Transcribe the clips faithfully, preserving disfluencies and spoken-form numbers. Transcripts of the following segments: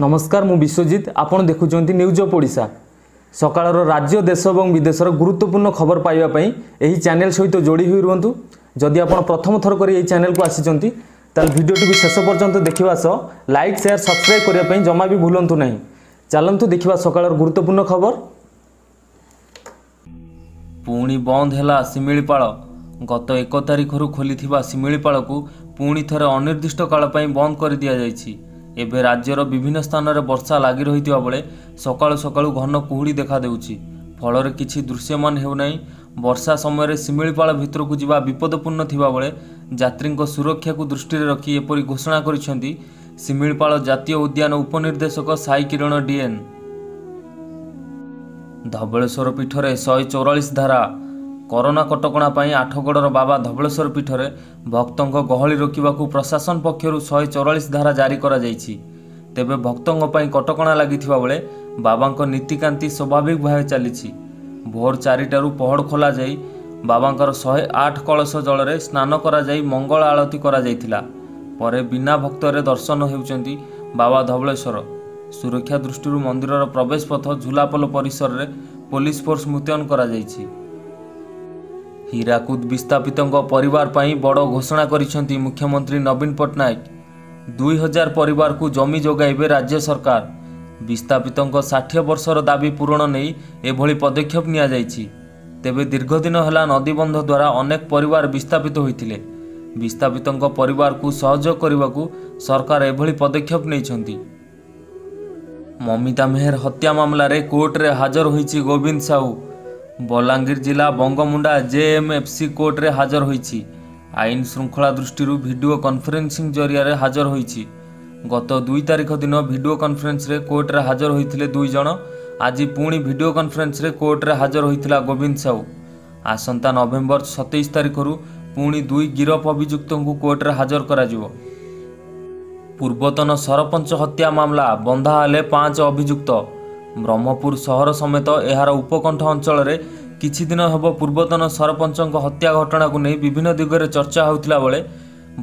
नमस्कार मु विश्वजीत आपण देखुंट न्यूज ऑफ ओडिशा सकाळ राज्य देश और विदेशर गुरुत्वपूर्ण खबर पाइबापी यही चैनल सहित तो जोड़ी हुई रुंतु। जदि आप प्रथम थर कर चैनल को आसीचंती ताल वीडियो टी शेष पर्यंत देखिबा सह लाइक शेयर सब्सक्राइब करने जमा भी भूलंतु नहीं। चलंतु देखिबा सकाळ गुरुत्वपूर्ण खबर। पुणी बंद है सिमिलीपाल। गत एक तारिख रु खोली सिमिलीपाल को पुणी थे अनिर्दिष्ट काल पई बंद कर दिया जायछि। एबे राज्यर विभिन्न स्थान में वर्षा लगी रही बेले सकाळु सकाळु घन कुहुड़ी देखा देउछि, फलरे किछि दृश्यमान हेउ नै। वर्षा समय सिमिलीपाल भितरकू जिबा विपदपूर्ण थिबा बेले यात्रीको सुरक्षा को दृष्टि रखी एपरी घोषणा करिसेंती सिमिलीपाल जातीय उद्यान उपनिर्देशक साई किरण डीएन। धबलेश्वर पीठर शहे चौरालीस धारा। कोरोना कटकणा पर आठगड़र बाबा धबलेश्वर पीठर भक्तों गहली रोकवा प्रशासन पक्षर शहे चौरालीस धारा जारी करा जायछि। तेबे भक्तों पर कटकणा लगी बेले बाबा नीतिकांति स्वाभाविक भाव चली। भोर चारिटारू पहड़ खोल जाई बाबांकर शहे आठ कलश जल में स्नान करा जाई मंगल आलती करा जायतिला। परे बिना भक्तरे दर्शन हेउचंती बाबा धबलेश्वर। सुरक्षा दृष्टि मंदिर प्रवेश पथ झुलापल परिसर रे पुलिस फोर्स मुतयन करा जायछि। हीराकुद विस्थापितों परिवार पाई बड़ घोषणा करिसेंती मुख्यमंत्री नवीन पट्टनायक। दुई हजार परिवार को जमी जोगाइबे राज्य सरकार। विस्थापितों षाठिए वर्षर दाबी पूरण नहीं एभली पदक्षेप निया जायछि। तेबे दीर्घ दिन हला नदीबंध द्वारा अनेक परिवार विस्थापित होइतिले। विस्थापितों परिवार को सहयोग करिबाकू सरकार एभली पदक्षेप नैछंती। ममिता मेहर हत्या मामलार कोर्ट रे हाजर होइछि गोविंद साहू। बोलांगीर जिला बंगमुंडा जेएमएफसी कोर्ट रे हाजर होइछि। आईन श्रृंखला दृष्टि वीडियो कॉन्फ्रेंसिंग जरिया रे हाजर होइछि। गत दुई तारिख दिन वीडियो कॉन्फ्रेंस रे कोर्ट रे हाजर होइथिले दुई जण। आज पुणी वीडियो कॉन्फ्रेंस रे कोर्ट रे हाजर होइथिला गोविंद साहू। आसंता नवेम्बर सतैश तारिख रु पुणी दुई गिरफ अभियुक्तों को कोर्ट रे हाजर कराजिवो। पूर्वतन सरपंच हत्या मामला बंधा हेले पांच अभियुक्त। ब्रह्मपुर सहर समेत एहार उपकंठ अंचल रे किछि दिन हेबो पूर्वतन सरपंचों हत्या घटना को नहीं विभिन्न दिगरे चर्चा होउथिला बेले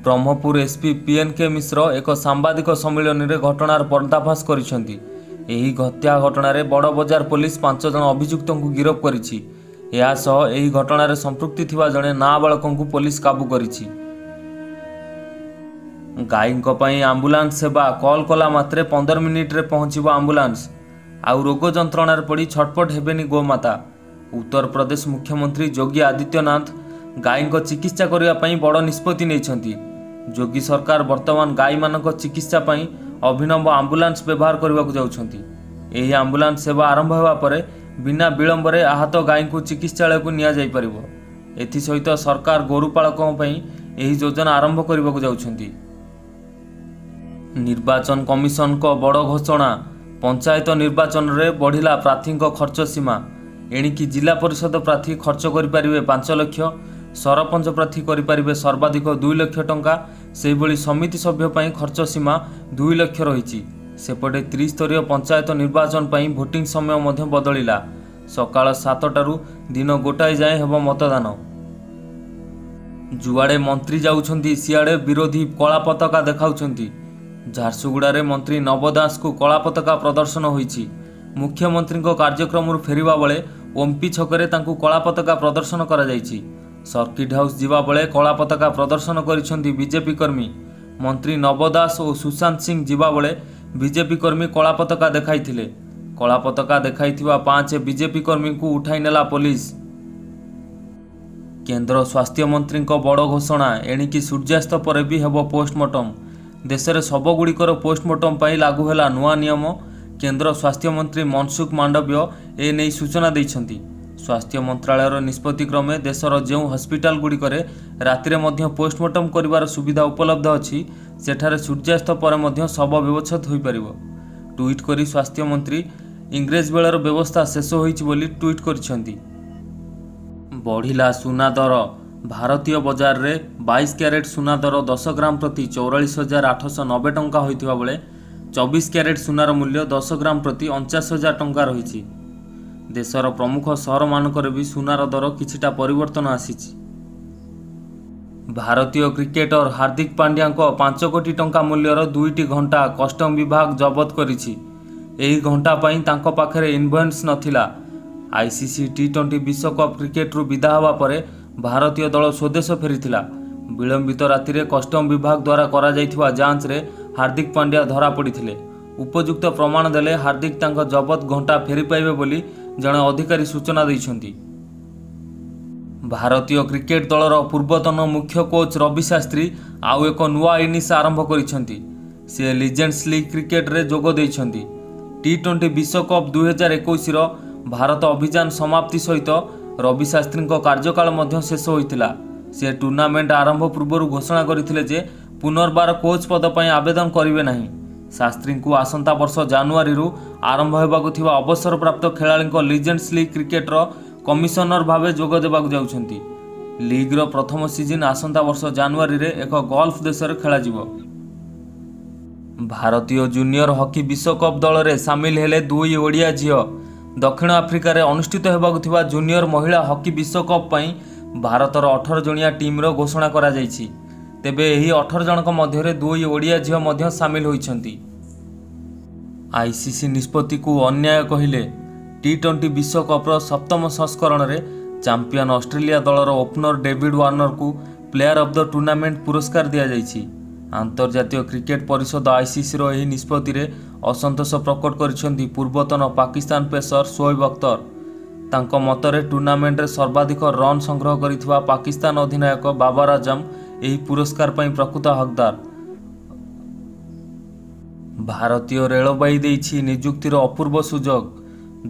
ब्रह्मपुर एसपी पी एन के मिश्र एक सांबादिक सम्मिलन रे घटनार पर्दाफाश करिसेंती। एही हत्या घटना रे बड़ बजार पुलिस पांच जन अभियुक्तों को गिरफ करिछि। एहा सह एही घटना रे संपृक्ति थिबा जने नाबालकों को पुलिस काबू करिछि। गायींको पई आंबुलांस सेवा। कॉल कला मात्रे पंदर मिनिट रे पहुँचीबो आंबुलांस। आउ रोग जंत्रणार पड़ी छटपट हेबेनी गोमाता। उत्तर प्रदेश मुख्यमंत्री योगी आदित्यनाथ गायींको चिकित्सा करिया पई बड़ निष्पत्ति नैछंती। योगी सरकार वर्तमान गायी मानक चिकित्सा पई अभिनव आंबुलांस व्यवहार करिबाकु जाउछंती। एही आंबुलांस सेवा आरंभ हेबा परे बिना विलंब रे आहत गायींको चिकित्सालय को निया जाई परिबो। एथि सहित सरकार गोरुपालकों पई एही योजना आरंभ करिबाकु जाउछंती। निर्वाचन कमिशन को बड़ घोषणा। पंचायत निर्वाचन में बढ़ला प्रार्थी खर्च सीमा। एणिकी जिला परिषद प्रार्थी खर्च करें पांच लक्ष, सरपंच प्रार्थी करें सर्वाधिक दुई लक्ष टंका। से समिति सभ्यपाई खर्च सीमा दुई लक्ष रही। सेपटे त्रिस्तरीय पंचायत निर्वाचन पर भोटिंग समय बदलला। सका सातटू दिन गोटाए जाए हे मतदान। जुआड़े मंत्री जाऊँगी सियाड़े विरोधी कला पताका देखा। झारसुगुड़ा मंत्री नव दास को कला पताका प्रदर्शन होइछि। मुख्यमंत्री कार्यक्रम फेरिबा बेले ओम्पी छकरे तांकु कला पताका प्रदर्शन करा जाइछि। सर्किट हाउस जीवा बेले कला पताका प्रदर्शन करिसेंती बीजेपी कर्मी। मंत्री नव दास और सुशांत सिंह जीवा बेले बीजेपी कर्मी कला पताका देखाइथिले। कला पताका देखाइथिबा पांच बीजेपी कर्मी को उठाई नेला पुलिस। केंद्र स्वास्थ्य मंत्री बड़ घोषणा। एणिकी सूर्यास्त पर भी हेबो पोस्टमार्टम। देश में शवगुड़िकर पोस्टमार्टम पर लागू है नुआ नियम। केंद्र स्वास्थ्य मंत्री मनसुख मांडव्य ए नहीं सूचना देइछंती। स्वास्थ्य मंत्रालय निष्पत्ति क्रमे देशर जो हस्पिटाल गुड़िकरे रातिरे मध्य पोस्टमार्टम करिवार सुविधा उपलब्ध अछि, सेठारे सूर्यास्त पर मध्य शव व्यवस्थित होई परिवो। ट्वीट करी स्वास्थ्य मंत्री इंग्रेज बेलर व्यवस्था शेष होइछि बोली ट्वीट करिसेंती। बढ़िला सुना दर। भारतीय बजार रे बाईस क्यारेट सुना दर दस ग्राम प्रति चौरालीस हजार आठश नबे टंका होता बेले चौबीस क्यारेट सुनार मूल्य दस ग्राम प्रति अणचाश हजार टंका रही। देशर प्रमुख सहर मानक भी सुनार दर किछिटा परिवर्तन आसीछि। भारतीय क्रिकेटर हार्दिक पांड्या पांच कोटी टंका मूल्यर दुईटी घंटा कस्टम विभाग जबत करिछि। एही घंटा पई तांको पाखरे इनवॉइस नथिला। आईसीसी टी ट्वेंटी विश्वकप क्रिकेट रु विदा हवा परे भारतीय दल स्वदेश फेरीथिला। विलंबित रातिरे कस्टम विभाग द्वारा करा जाइथिबा जांच रे हार्दिक पांड्या धरा पड़िथिले। उपयुक्त प्रमाण देले हार्दिक तांको जबत घंटा फेरी पाइबे बोली जणे अधिकारी सूचना दैछन्ति। भारतीय क्रिकेट दलर पूर्वतन मुख्य कोच रवि शास्त्री आउ एक नुआ इनिंग्स आरंभ करिसेंति। से लीजेंड्स लीग क्रिकेट रे जोग दैछन्ति। टी ट्वेंटी विश्वकप दुई हजार इक्कीस रो भारत अभियान समाप्ति सहित रवि शास्त्री कार्यकाल मध्य शेष होइतिला। से टूर्नामेंट आरंभ पूर्व घोषणा करथिले जे पुनर्बार कोच पद पई आवेदन करिवे नाही। शास्त्री को आसंता वर्ष जनवरी रु आरंभ हेबाकु थिबा अवसरप्राप्त खेलाड़ीको लीजेंड्स लीग क्रिकेट रो कमिशनर भावे जोग देबाकु जाउछन्ति। लीग रो प्रथम सीजन आसंता वर्ष जनवरी रे एक गोल्फ देशर खेला जिवो। भारतीय जूनियर हॉकी विश्वकप दल रे शामिल हेले दुई ओडिया झियो। दक्षिण आफ्रिका रे अनुष्ठित हेबाकु थिबा जूनियर महिला हॉकी विश्वकप पई भारतर अठारह जणिया टीम रो घोषणा करा जाइछि। तेबे एही अठारह जनक मध्यरे दुई ओडिया झियो मध्य शामिल होइछन्ति। आईसीसी निष्पत्ति को अन्याय कहिले। टी ट्वेंटी विश्वकप्र सप्तम संस्करण रे चैंपियन ऑस्ट्रेलिया दलर ओपनर डेविड वार्नर को प्लेयर ऑफ द टूर्नामेंट पुरस्कार दिया जाइछि। अंतर्राष्ट्रीय क्रिकेट परिषद आईसीसी रो एही निष्पत्ति रे असंतोष प्रकट करिसेंती पूर्वतन पाकिस्तान पेसर शोएब अख्तर। तांको मतरे टूर्नामेंट रे सर्वाधिक रन संग्रह करिथिबा पाकिस्तान अधिनायक बाबर आजम एही पुरस्कार पई प्रकृत हकदार। भारतीय रेलबाई दैछि नियुक्तिर अपूर्व सुयोग।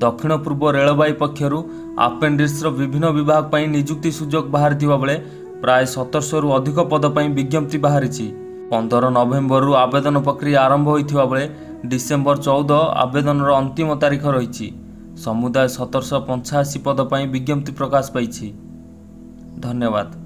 दक्षिण पूर्व रेलबाई पक्षरु आपेंडिक्सर विभिन्न विभाग पई नियुक्ति सुयोग बाहरिथिबा बेले प्राय सत्रह सौ रु अधिक पद पई विज्ञप्ति बाहरिछि। पंदर नवेम्बर रु आवेदन प्रक्रिया आरंभ होइथिबा बेले डिसेम्बर चौदह आवेदनर अंतिम तारीख रहिछि। समुदाय सत्रह सौ पंचासी पद पई विज्ञप्ति प्रकाश पाइछि। धन्यवाद।